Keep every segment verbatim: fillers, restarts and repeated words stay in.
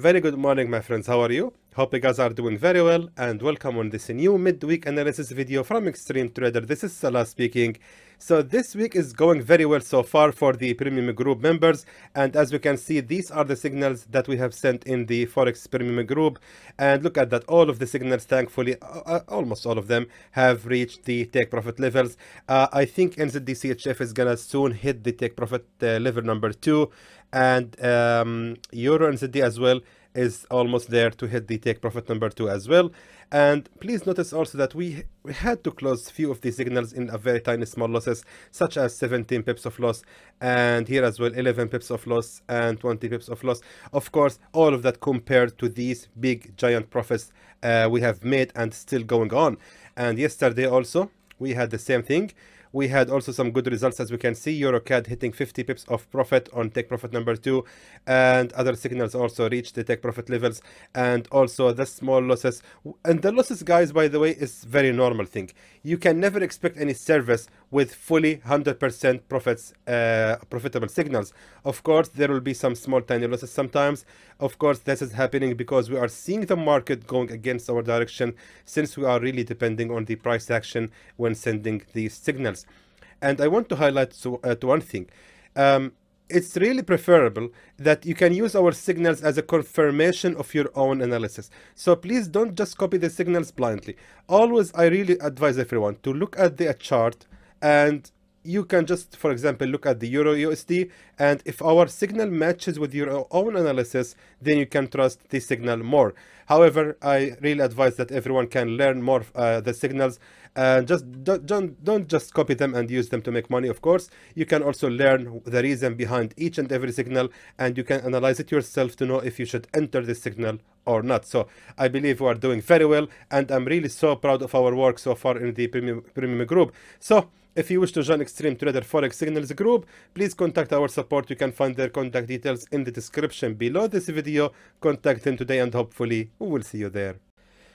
Very good morning, my friends. How are you? Hope you guys are doing very well, and welcome on this new midweek analysis video from XtremeTrader. This is Salah speaking. So this week is going very well so far for the Premium Group members, and as we can see, these are the signals that we have sent in the Forex Premium Group. And look at that, all of the signals, thankfully, uh, almost all of them have reached the take profit levels. Uh, I think N Z D C H F is gonna soon hit the take profit uh, level number two, and um, Euro N Z D as well is almost there to hit the take profit number two as well. And please notice also that we we had to close few of the signals in a very tiny small losses, such as seventeen pips of loss, and here as well eleven pips of loss and twenty pips of loss. Of course, all of that compared to these big giant profits uh, we have made and still going on. And yesterday also we had the same thing. We had also some good results, as we can see. EuroCAD hitting fifty pips of profit on take profit number two, and other signals also reached the take profit levels, and also the small losses. And the losses, guys, by the way, is very normal thing. You can never expect any service with fully one hundred percent profits, uh, profitable signals. Of course, there will be some small tiny losses sometimes. Of course, this is happening because we are seeing the market going against our direction, since we are really depending on the price action when sending these signals. And I want to highlight so, uh, to one thing. Um, it's really preferable that you can use our signals as a confirmation of your own analysis. So please don't just copy the signals blindly. Always, I really advise everyone to look at the chart, and you can just, for example, look at the Euro U S D, and if our signal matches with your own analysis, then you can trust the signal more. However, I really advise that everyone can learn more uh, the signals, and just don't, don't don't just copy them and use them to make money. Of course, you can also learn the reason behind each and every signal, and you can analyze it yourself to know if you should enter the signal or not. So I believe we are doing very well, and I'm really so proud of our work so far in the Premium, Premium Group. So if you wish to join XtremeTrader Forex Signals Group, please contact our support. You can find their contact details in the description below this video. Contact them today, and hopefully we will see you there.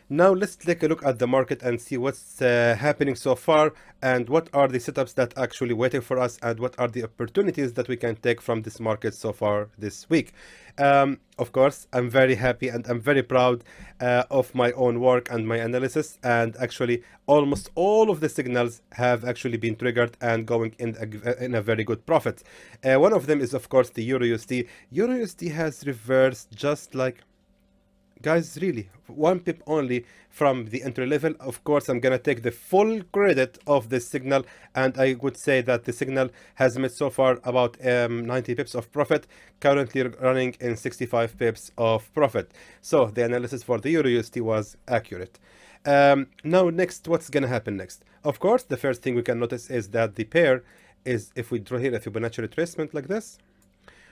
Now let's take a look at the market and see what's uh, happening so far, and what are the setups that actually waiting for us, and what are the opportunities that we can take from this market so far this week. Um, of course, I'm very happy and I'm very proud uh, of my own work and my analysis, and actually almost all of the signals have actually been triggered and going in a, in a very good profit. Uh, one of them is of course the Euro U S D. Euro U S D has reversed just like, guys, really one pip only from the entry level. Of course, I'm gonna take the full credit of this signal, and I would say that the signal has made so far about um, ninety pips of profit, currently running in sixty-five pips of profit. So the analysis for the Euro U S D was accurate. Um, now next, what's gonna happen next? Of course, the first thing we can notice is that the pair is, if we draw here a Fibonacci retracement like this,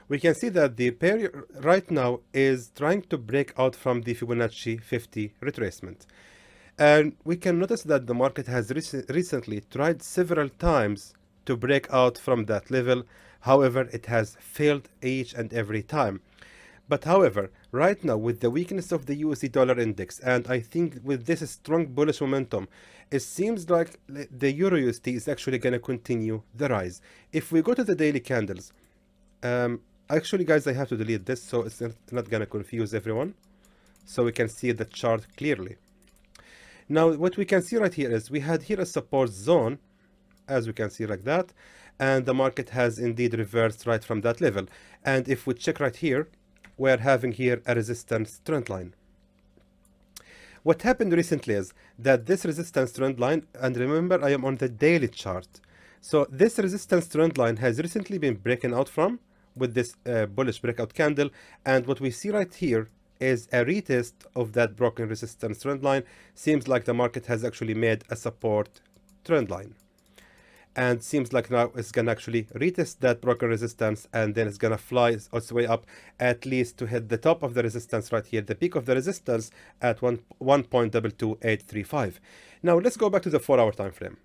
we can see that the pair right now is trying to break out from the Fibonacci fifty retracement. And we can notice that the market has rec recently tried several times to break out from that level. However, it has failed each and every time. But however, right now with the weakness of the U S D dollar index, and I think with this strong bullish momentum, it seems like the Euro U S D is actually going to continue the rise. If we go to the daily candles, um, actually, guys, I have to delete this so it's not gonna confuse everyone, so we can see the chart clearly. Now what we can see right here is we had here a support zone, as we can see like that, and the market has indeed reversed right from that level. And if we check right here, we're having here a resistance trend line. What happened recently is that this resistance trend line, and remember I am on the daily chart, so this resistance trend line has recently been breaking out from with this uh, bullish breakout candle, and what we see right here is a retest of that broken resistance trend line. Seems like the market has actually made a support trend line, and seems like now it's gonna actually retest that broken resistance, and then it's gonna fly its way up, at least to hit the top of the resistance right here, the peak of the resistance at one point two two eight three five. Now let's go back to the four hour time frame.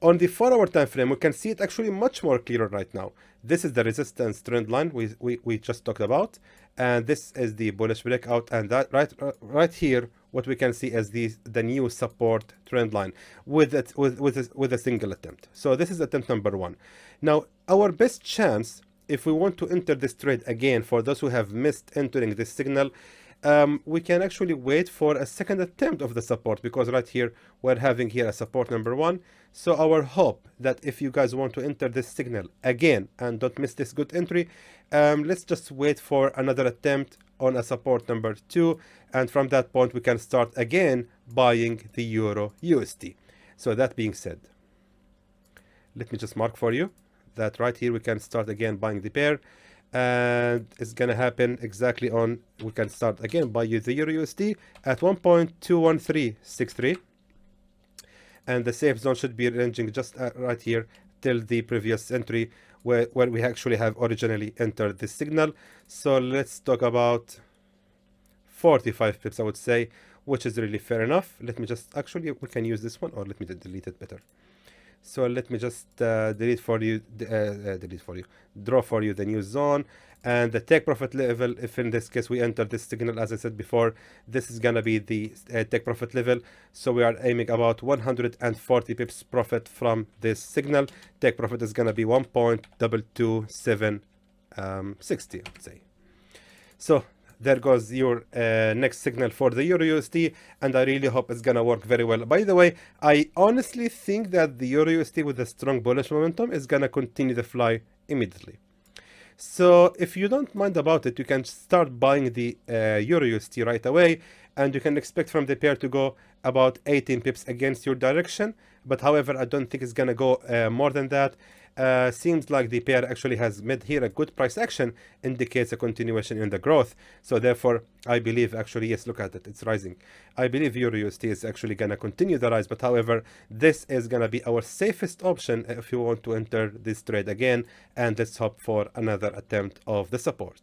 On the four hour time frame, we can see it actually much more clearer right now. This is the resistance trend line we, we, we just talked about, and this is the bullish breakout, and that right right here, what we can see is the, the new support trend line with, it, with, with, a, with a single attempt. So this is attempt number one. Now, our best chance if we want to enter this trade again, for those who have missed entering this signal, um, we can actually wait for a second attempt of the support, because right here we're having here a support number one. So our hope that if you guys want to enter this signal again and don't miss this good entry, um, let's just wait for another attempt on a support number two, and from that point we can start again buying the euro U S D. So that being said, let me just mark for you that right here we can start again buying the pair, and it's gonna happen exactly on, we can start again buy you the euro U S D at one point two one three six three, and the safe zone should be ranging just right here till the previous entry where, where we actually have originally entered this signal. So let's talk about forty-five pips, I would say, which is really fair enough. Let me just, actually we can use this one, or let me delete it better. So let me just uh, delete for you, uh, uh, delete for you, draw for you the new zone and the take profit level. If in this case we enter this signal, as I said before, this is gonna be the uh, take profit level. So we are aiming about one hundred forty pips profit from this signal. Take profit is gonna be one point two two seven six zero, um, I'd say. So there goes your uh, next signal for the euro U S D, and I really hope it's gonna work very well. By the way, I honestly think that the euro U S D with a strong bullish momentum is gonna continue the fly immediately. So if you don't mind about it, you can start buying the uh, euro U S D right away, and you can expect from the pair to go about eighteen pips against your direction. But however, I don't think it's gonna go uh, more than that. Uh, seems like the pair actually has made here a good price action, indicates a continuation in the growth. So therefore, I believe actually, yes, look at it, it's rising. I believe euro U S D is actually gonna continue the rise. But however, this is gonna be our safest option if you want to enter this trade again, and let's hope for another attempt of the support.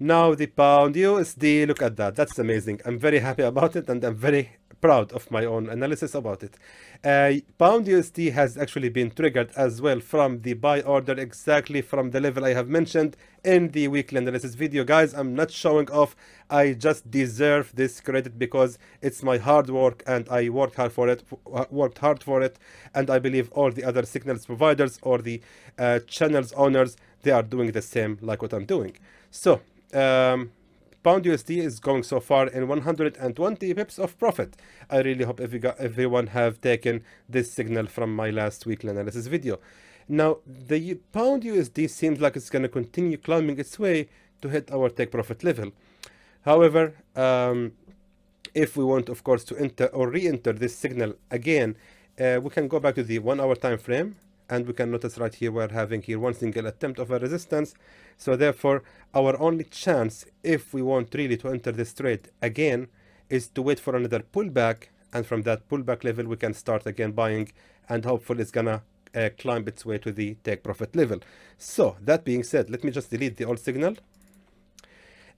Now the pound U S D, look at that, that's amazing. I'm very happy about it, and I'm very proud of my own analysis about it. Uh, pound U S D has actually been triggered as well from the buy order, exactly from the level I have mentioned in the weekly analysis video. Guys, I'm not showing off, I just deserve this credit because it's my hard work, and I worked hard for it, worked hard for it, and I believe all the other signals providers or the uh, channels owners, they are doing the same like what I'm doing. So um pound U S D is going so far in one hundred twenty pips of profit. I really hope if you got, everyone have taken this signal from my last weekly analysis video. Now the pound U S D seems like it's going to continue climbing its way to hit our take profit level. However, um if we want, of course, to enter or re-enter this signal again, uh, we can go back to the one hour time frame, and we can notice right here we're having here one single attempt of a resistance. So therefore, our only chance, if we want really to enter this trade again, is to wait for another pullback, and from that pullback level we can start again buying, and hopefully it's gonna uh, climb its way to the take profit level. So that being said, let me just delete the old signal,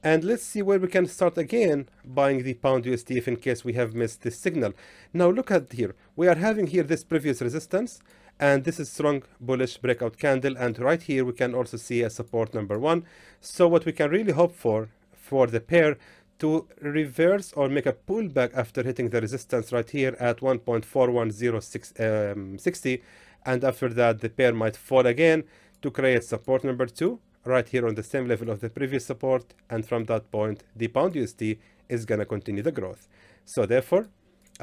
and let's see where we can start again buying the pound U S D if in case we have missed this signal. Now look at here, we are having here this previous resistance, and this is strong bullish breakout candle, and right here we can also see a support number one. So what we can really hope for for the pair to reverse or make a pullback after hitting the resistance right here at one point four one zero six zero, and after that the pair might fall again to create support number two right here on the same level of the previous support, and from that point the pound U S D is going to continue the growth. So therefore,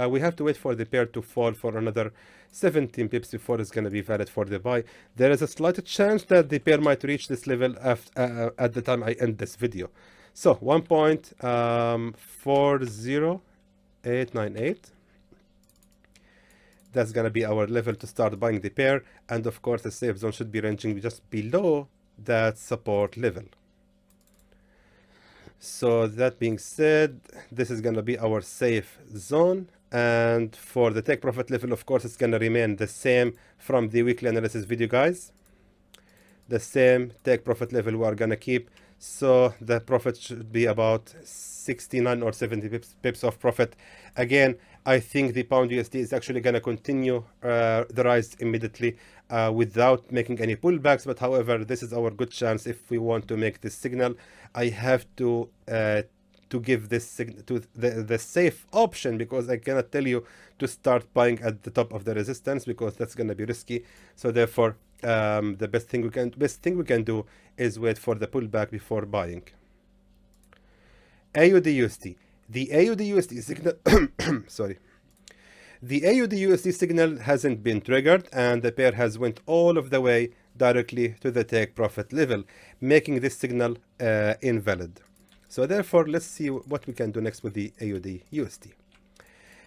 Uh, we have to wait for the pair to fall for another seventeen pips before it's going to be valid for the buy. There is a slight chance that the pair might reach this level after, uh, at the time I end this video. So one point four zero eight nine eight, that's going to be our level to start buying the pair, and of course the safe zone should be ranging just below that support level. So that being said, this is going to be our safe zone, and for the take profit level, of course, it's going to remain the same from the weekly analysis video, guys. The same take profit level we are going to keep. So the profit should be about sixty-nine or seventy pips of profit. Again, I think the pound U S D is actually going to continue uh, the rise immediately uh, without making any pullbacks. But however, this is our good chance. If we want to make this signal, I have to uh, to give this signal to the, the safe option, because I cannot tell you to start buying at the top of the resistance because that's going to be risky. So therefore, um, the best thing we can best thing we can do is wait for the pullback before buying. A U D U S D. The A U D U S D signal sorry. The A U D U S D signal hasn't been triggered, and the pair has went all of the way directly to the take profit level, making this signal uh, invalid. So therefore, let's see what we can do next with the A U D U S D.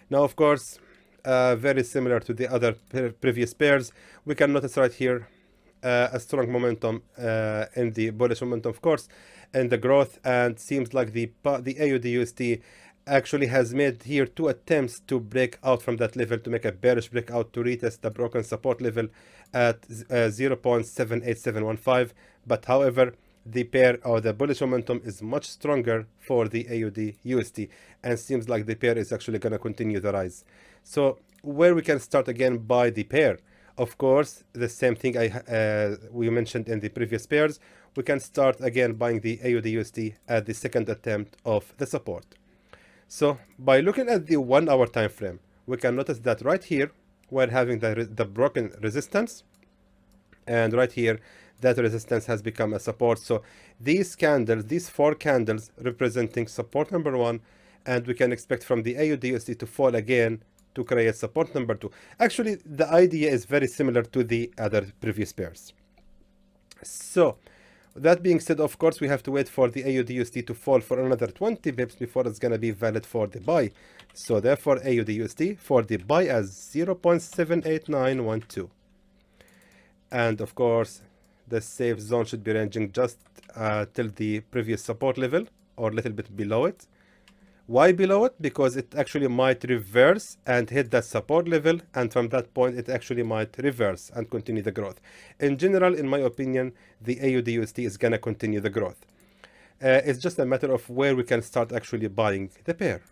Now, of course, uh, very similar to the other pre previous pairs, we can notice right here uh, a strong momentum uh, in the bullish momentum, of course, and the growth, and seems like the the A U D U S D actually has made here two attempts to break out from that level to make a bearish breakout to retest the broken support level at uh, zero point seven eight seven one five. But however, the pair or the bullish momentum is much stronger for the A U D U S D, and seems like the pair is actually going to continue the rise. So where we can start again by the pair, of course, the same thing I uh, we mentioned in the previous pairs, we can start again buying the A U D U S D at the second attempt of the support. So by looking at the one hour time frame, we can notice that right here we're having the, the broken resistance, and right here that resistance has become a support. So these candles, these four candles representing support number one, and we can expect from the A U D U S D to fall again to create support number two. Actually, the idea is very similar to the other previous pairs. So that being said, of course, we have to wait for the A U D U S D to fall for another twenty pips before it's going to be valid for the buy. So therefore, A U D U S D for the buy as zero point seven eight nine one two. And of course, the safe zone should be ranging just uh, till the previous support level or a little bit below it. Why below it? Because it actually might reverse and hit that support level, and from that point it actually might reverse and continue the growth. In general, in my opinion, the A U D U S D is going to continue the growth. Uh, it's just a matter of where we can start actually buying the pair.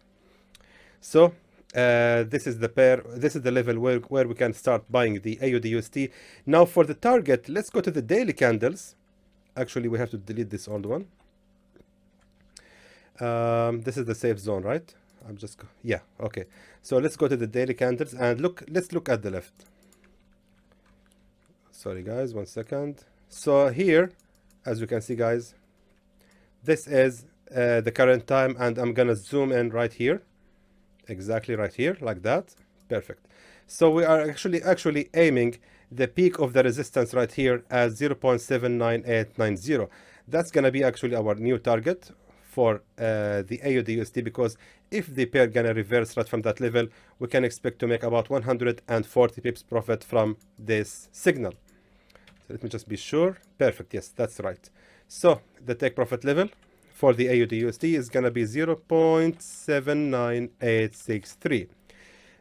So uh, this is the pair, this is the level where, where we can start buying the A U D U S D. Now for the target, let's go to the daily candles. Actually, we have to delete this old one. Um, this is the safe zone, right? I'm just, yeah, okay. So let's go to the daily candles and look, let's look at the left. Sorry guys, one second. So here, as you can see guys, this is uh, the current time, and I'm gonna zoom in right here. Exactly right here, like that, perfect. So we are actually, actually aiming the peak of the resistance right here at zero point seven nine eight nine zero. That's gonna be actually our new target for uh, the A U D U S D, because if the pair gonna reverse right from that level, we can expect to make about one hundred forty pips profit from this signal. So let me just be sure. Perfect, yes, that's right. So the take profit level for the A U D U S D is gonna be zero point seven nine eight six three.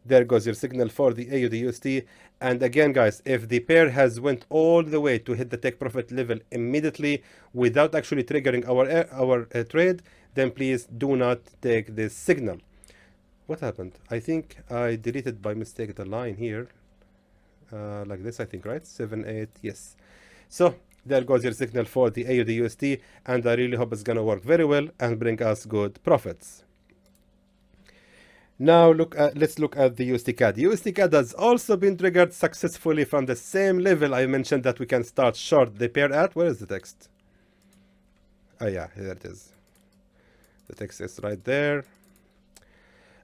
There goes your signal for the A U D U S D. And again guys, if the pair has went all the way to hit the take profit level immediately without actually triggering our our uh, trade, then please do not take this signal. What happened? I think I deleted by mistake the line here, uh, like this, I think, right? Seven eight, yes. So there goes your signal for the A U D U S D, and I really hope it's gonna work very well and bring us good profits. Now look at, let's look at the U S D C A D. U S D C A D has also been triggered successfully from the same level I mentioned that we can start short the pair at. Where is the text? Oh yeah, here it is. The text is right there.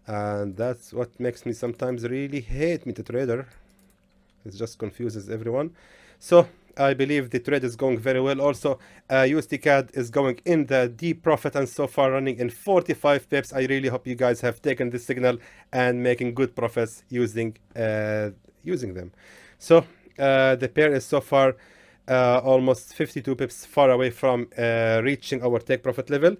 And that's what makes me sometimes really hate MetaTrader. It just confuses everyone. So I believe the trade is going very well. Also, uh, U S D C A D is going in the deep profit and so far running in forty-five pips. I really hope you guys have taken this signal and making good profits using uh, using them. So uh, the pair is so far uh, almost fifty-two pips far away from uh, reaching our take profit level.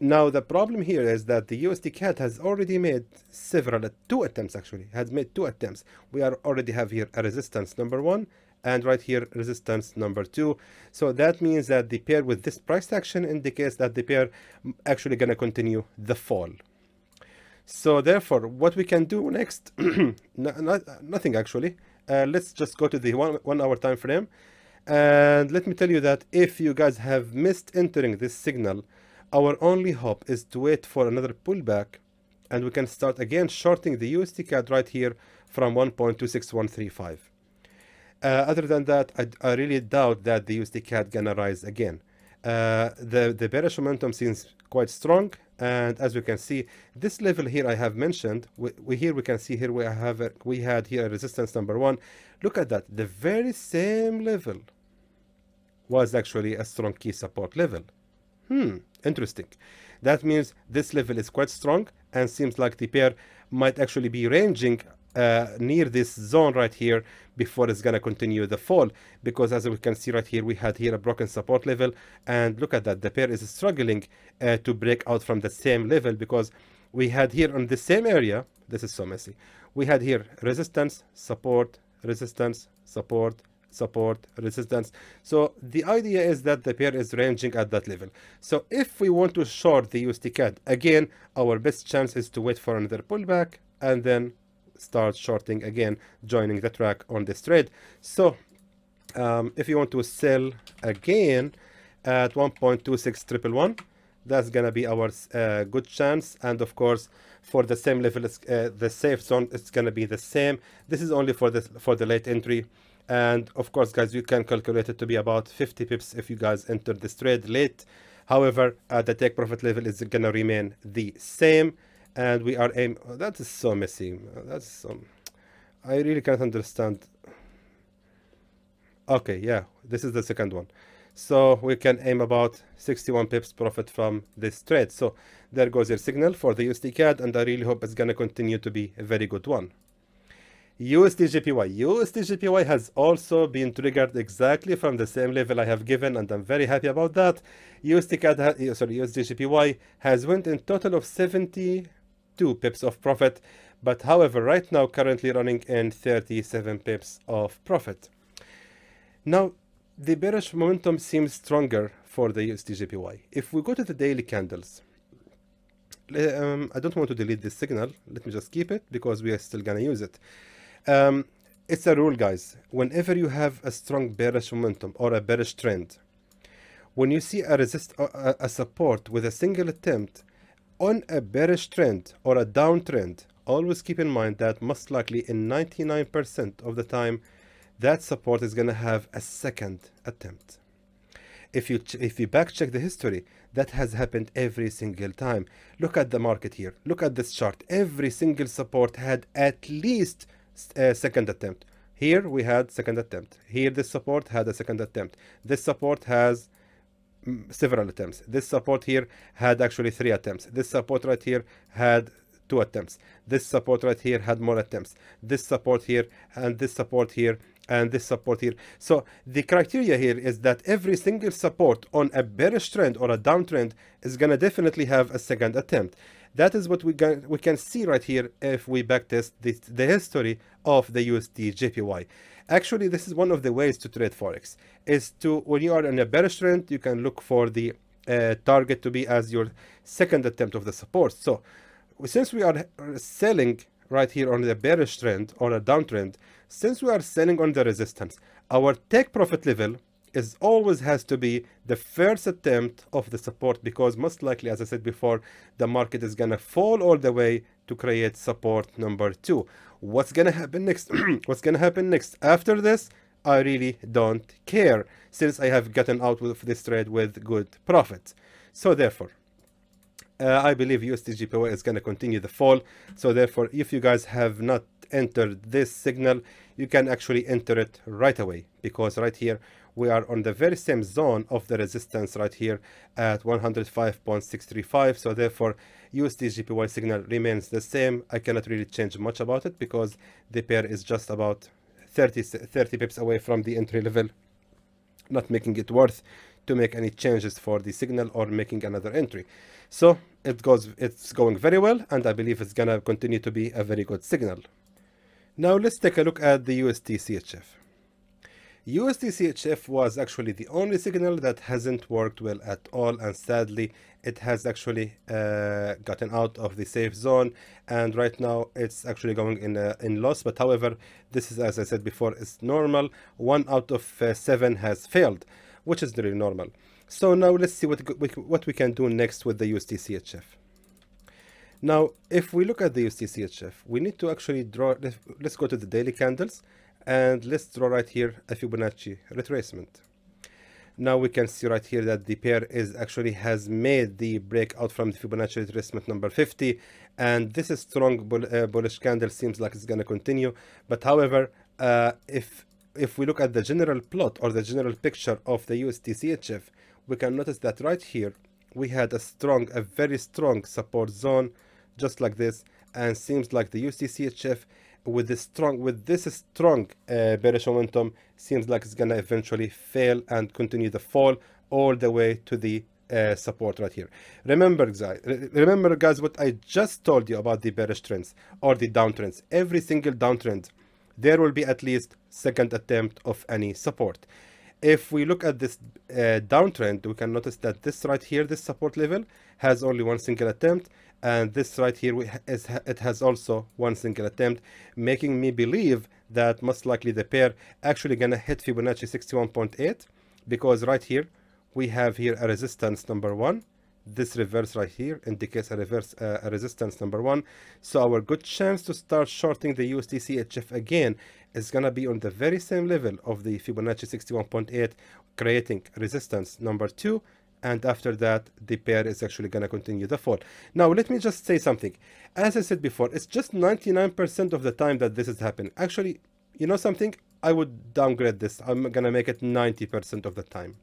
Now the problem here is that the U S D C A D has already made several, two attempts actually, has made two attempts. We are already have here a resistance number one, and right here resistance number two. So that means that the pair with this price action indicates that the pair actually gonna continue the fall. So therefore, what we can do next, no, not, nothing actually. Uh, let's just go to the one, one hour time frame. And let me tell you that if you guys have missed entering this signal, our only hope is to wait for another pullback, and we can start again shorting the U S D C A D right here from one point two six one three five. Uh, other than that, I, I really doubt that the U S D C A D gonna rise again. Uh, the, the bearish momentum seems quite strong, and as we can see, this level here I have mentioned, we, we here we can see here we have a, we had here a resistance number one. Look at that, the very same level was actually a strong key support level. Hmm, interesting. That means this level is quite strong and seems like the pair might actually be ranging uh, near this zone right here before it's going to continue the fall, because as we can see right here, we had here a broken support level, and look at that, the pair is struggling uh, to break out from the same level, because we had here on the same area, this is so messy, we had here resistance, support, resistance, support, support, resistance. So the idea is that the pair is ranging at that level. So if we want to short the U S D C A D again, our best chance is to wait for another pullback and then start shorting again, joining the track on this trade. So um, if you want to sell again at one point two six one one one, that's gonna be our uh, good chance. And of course, for the same level, uh, the safe zone, it's gonna be the same. This is only for the for the late entry. And of course, guys, you can calculate it to be about fifty pips if you guys enter this trade late. However, uh, the take profit level is gonna remain the same, and we are aim. Oh, that is so messy. That's so. I really can't understand. Okay, yeah, this is the second one. So we can aim about sixty-one pips profit from this trade. So there goes your signal for the U S D C A D, and I really hope it's gonna continue to be a very good one. U S D G P Y. U S D G P Y has also been triggered exactly from the same level I have given, and I'm very happy about that. U S D C A D, sorry, U S D G P Y has went in total of seventy-two pips of profit, but however, right now currently running in thirty-seven pips of profit. Now, the bearish momentum seems stronger for the U S D G P Y. If we go to the daily candles, um, I don't want to delete this signal. Let me just keep it because we are still gonna use it. Um, it's a rule, guys. Whenever you have a strong bearish momentum or a bearish trend, when you see a resist a, a support with a single attempt on a bearish trend or a downtrend, always keep in mind that most likely in ninety-nine percent of the time, that support is going to have a second attempt. If you if you back check the history, that has happened every single time. Look at the market here. Look at this chart. Every single support had at least a second attempt. Here we had second attempt. Here this support had a second attempt. This support has several attempts. This support here had actually three attempts. This support right here had two attempts. This support right here had more attempts. This support here and this support here and this support here. So the criteria here is that every single support on a bearish trend or a downtrend is going to definitely have a second attempt. That is what we can, we can see right here if we backtest the, the history of the U S D G P Y. Actually, this is one of the ways to trade Forex, is to, when you are in a bearish trend, you can look for the uh, target to be as your second attempt of the support. So since we are selling right here on the bearish trend or a downtrend, since we are selling on the resistance, our take profit level is always has to be the first attempt of the support, because most likely, as I said before, the market is gonna fall all the way to create support number two. What's gonna happen next? What's gonna happen next after this? I really don't care, since I have gotten out of this trade with good profit. So therefore, Uh, I believe U S D G P Y is going to continue the fall. So therefore, if you guys have not entered this signal, you can actually enter it right away, because right here we are on the very same zone of the resistance right here at one oh five point six three five. So therefore, U S D G P Y signal remains the same. I cannot really change much about it because the pair is just about thirty pips away from the entry level, not making it worth to make any changes for the signal or making another entry. So it goes, it's going very well, and I believe it's gonna continue to be a very good signal. Now let's take a look at the U S D C H F. U S D C H F was actually the only signal that hasn't worked well at all, and sadly it has actually uh, gotten out of the safe zone, and right now it's actually going in uh, in loss. But however, this is, as I said before, it's normal. One out of uh, seven has failed, which is really normal. So now let's see what, what we can do next with the U S D C H F. Now, if we look at the U S D C H F, we need to actually draw, let's go to the daily candles. And let's draw right here a Fibonacci retracement. Now we can see right here that the pair is actually has made the breakout from the Fibonacci retracement number fifty, and this is strong bull, uh, bullish candle seems like it's going to continue. But however, uh, if if we look at the general plot or the general picture of the U S D C H F, we can notice that right here we had a strong, a very strong support zone, just like this, and seems like the U S D C H F with this strong with this strong uh, bearish momentum seems like it's gonna eventually fail and continue the fall all the way to the uh, support right here. Remember guys, remember guys what I just told you about the bearish trends or the downtrends. Every single downtrend there will be at least second attempt of any support. If we look at this uh, downtrend, we can notice that this right here, this support level has only one single attempt, and this right here we ha is ha it has also one single attempt, making me believe that most likely the pair actually gonna hit Fibonacci sixty-one point eight, because right here we have here a resistance number one. This reverse right here indicates a reverse uh, a resistance number one. So our good chance to start shorting the U S D C H F again is gonna be on the very same level of the Fibonacci sixty-one point eight, creating resistance number two, and after that the pair is actually gonna continue the fall. Now let me just say something. As I said before, it's just ninety-nine percent of the time that this is happening. Actually, you know something? I would downgrade this. I'm gonna make it ninety percent of the time.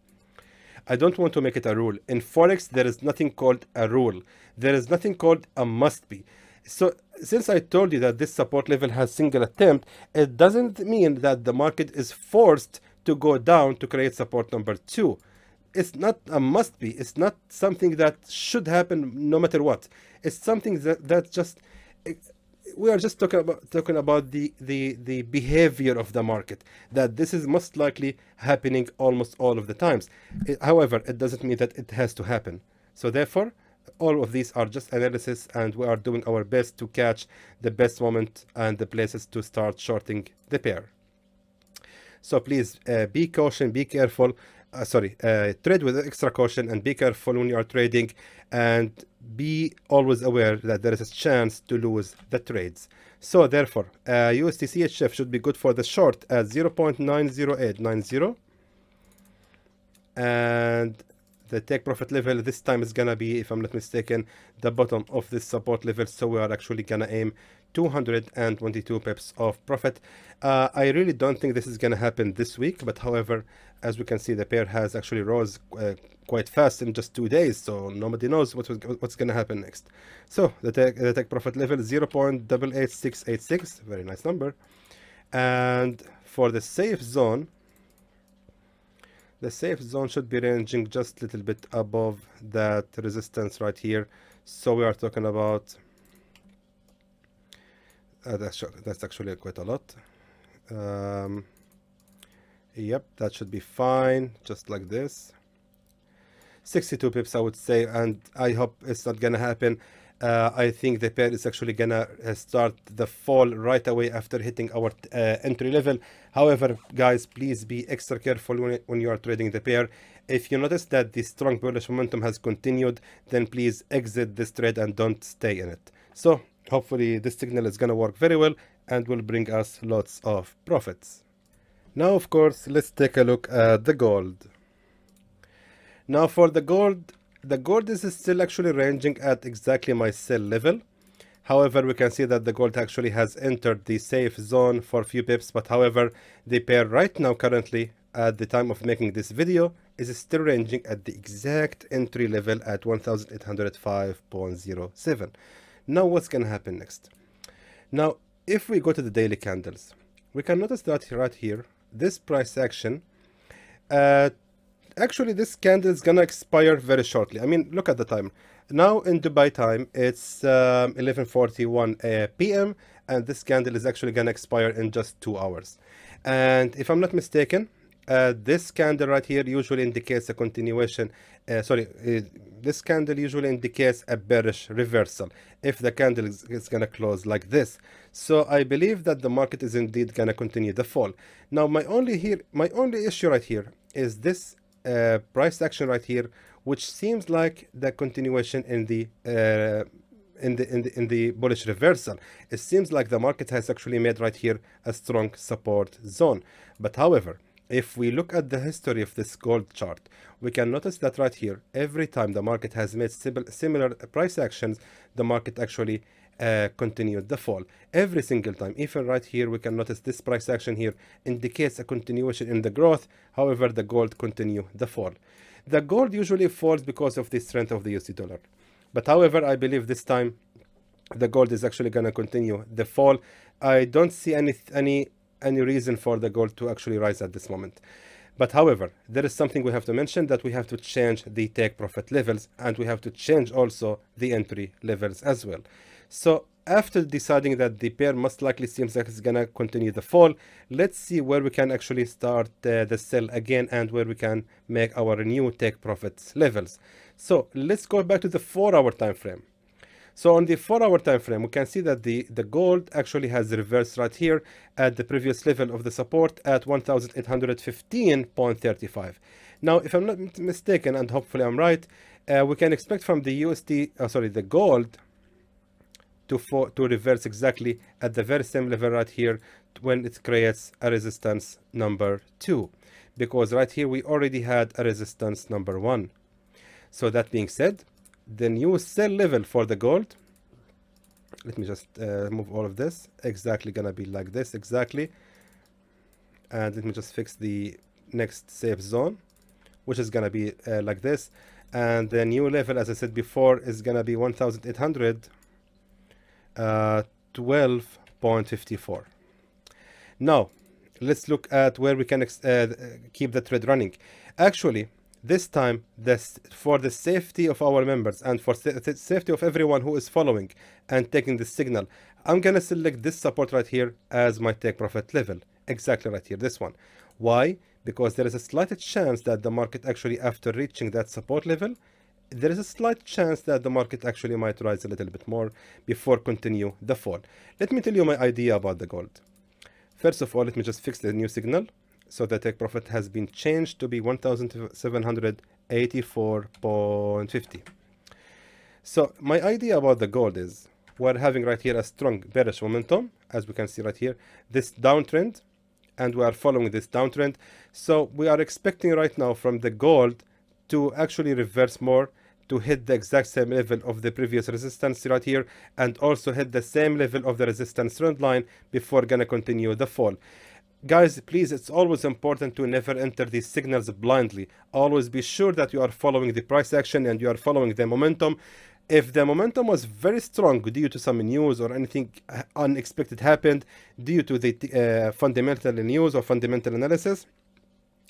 I don't want to make it a rule. In Forex, there is nothing called a rule. There is nothing called a must be. So since I told you that this support level has single attempt, it doesn't mean that the market is forced to go down to create support number two. It's not a must be. It's not something that should happen no matter what. It's something that, that just... It, we are just talking about talking about the the the behavior of the market, that this is most likely happening almost all of the times. It, however, it doesn't mean that it has to happen. So therefore, all of these are just analysis, and we are doing our best to catch the best moment and the places to start shorting the pair. So please uh, be cautious, be careful. Uh, sorry, uh, trade with extra caution and be careful when you are trading, and be always aware that there is a chance to lose the trades. So therefore, uh, U S D C H F should be good for the short at zero point nine zero eight nine zero, and the take profit level this time is gonna be, if I'm not mistaken, the bottom of this support level. So we are actually gonna aim two hundred twenty-two pips of profit. Uh, I really don't think this is gonna happen this week, but however, as we can see, the pair has actually rose uh, quite fast in just two days. So nobody knows what was, what's gonna happen next. So the take, the take profit level zero point eight eight six eight six, very nice number. And for the safe zone, the safe zone should be ranging just a little bit above that resistance right here. So we are talking about uh, that's, that's actually quite a lot. Um, yep, that should be fine, just like this. sixty-two pips, I would say, and I hope it's not gonna happen. Uh, I think the pair is actually gonna start the fall right away after hitting our uh, entry level. However, guys, please be extra careful when, when you are trading the pair. If you notice that the strong bullish momentum has continued, then please exit this trade and don't stay in it. So hopefully this signal is gonna work very well and will bring us lots of profits. Now, of course, let's take a look at the gold. Now for the gold, the gold is still actually ranging at exactly my sell level. However, we can see that the gold actually has entered the safe zone for a few pips, but however, the pair right now currently at the time of making this video is still ranging at the exact entry level at one thousand eight hundred five point zero seven. Now what's gonna happen next? Now if we go to the daily candles, we can notice that right here this price action uh, actually this candle is gonna expire very shortly. I mean, look at the time now in Dubai time. It's um, eleven forty-one p m and this candle is actually gonna expire in just two hours, and if I'm not mistaken, uh, this candle right here usually indicates a continuation. Uh, sorry uh, this candle usually indicates a bearish reversal if the candle is, is gonna close like this. So I believe that the market is indeed gonna continue the fall. Now my only here my only issue right here is this Uh, price action right here, which seems like the continuation in the uh, in the in the in the bullish reversal. It seems like the market has actually made right here a strong support zone. But however, if we look at the history of this gold chart, we can notice that right here, every time the market has made similar price actions, the market actually uh, continued the fall. Every single time, even right here, we can notice this price action here indicates a continuation in the growth. However, the gold continue the fall. The gold usually falls because of the strength of the U S dollar. But however, I believe this time the gold is actually going to continue the fall. I don't see any any any reason for the gold to actually rise at this moment. But however, there is something we have to mention, that we have to change the take profit levels, and we have to change also the entry levels as well. So after deciding that the pair most likely seems like it's gonna continue the fall, let's see where we can actually start uh, the sell again, and where we can make our new take profits levels. So let's go back to the four hour time frame. So on the four hour time frame, we can see that the, the gold actually has reversed right here at the previous level of the support at one thousand eight hundred fifteen point three five. Now, if I'm not mistaken, and hopefully I'm right, uh, we can expect from the U S D, uh, sorry, the gold to, for, to reverse exactly at the very same level right here when it creates a resistance number two. Because right here, we already had a resistance number one. So that being said, the new sell level for the gold, let me just uh, move all of this, exactly gonna be like this exactly, and let me just fix the next safe zone, which is gonna be uh, like this. And the new level, as I said before, is gonna be one thousand eight hundred twelve point five four. Now let's look at where we can uh, keep the trade running. Actually, this time, this, for the safety of our members and for the safety of everyone who is following and taking the signal, I'm going to select this support right here as my take profit level. Exactly right here, this one. Why? Because there is a slight chance that the market actually, after reaching that support level, there is a slight chance that the market actually might rise a little bit more before continue the fall. Let me tell you my idea about the gold. First of all, let me just fix the new signal. So the take profit has been changed to be one thousand seven hundred eighty-four point five zero. So my idea about the gold is we're having right here a strong bearish momentum, as we can see right here, this downtrend, and we are following this downtrend. So we are expecting right now from the gold to actually reverse more, to hit the exact same level of the previous resistance right here, and also hit the same level of the resistance trend line before gonna continue the fall. Guys, please, it's always important to never enter these signals blindly. Always be sure that you are following the price action and you are following the momentum. If the momentum was very strong due to some news or anything unexpected happened due to the uh, fundamental news or fundamental analysis,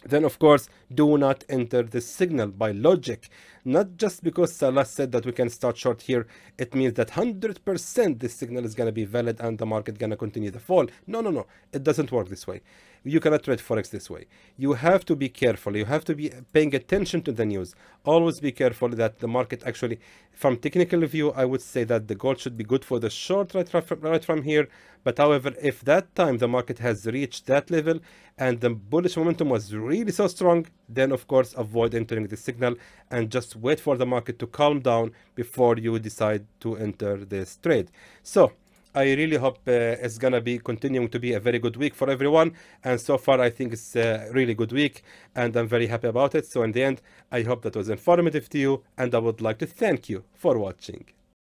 then of course do not enter this signal by logic. Not just because Salah said that we can start short here, it means that one hundred percent this signal is going to be valid and the market going to continue the fall. No, no, no, it doesn't work this way. You cannot trade forex this way. You have to be careful. You have to be paying attention to the news. Always be careful that the market actually, from technical view, I would say that the gold should be good for the short right, right from here. But however, if that time the market has reached that level and the bullish momentum was really so strong, then of course avoid entering the signal and just wait for the market to calm down before you decide to enter this trade. So I really hope uh, it's gonna be continuing to be a very good week for everyone, and so far I think it's a really good week and I'm very happy about it. So in the end, I hope that was informative to you, and I would like to thank you for watching.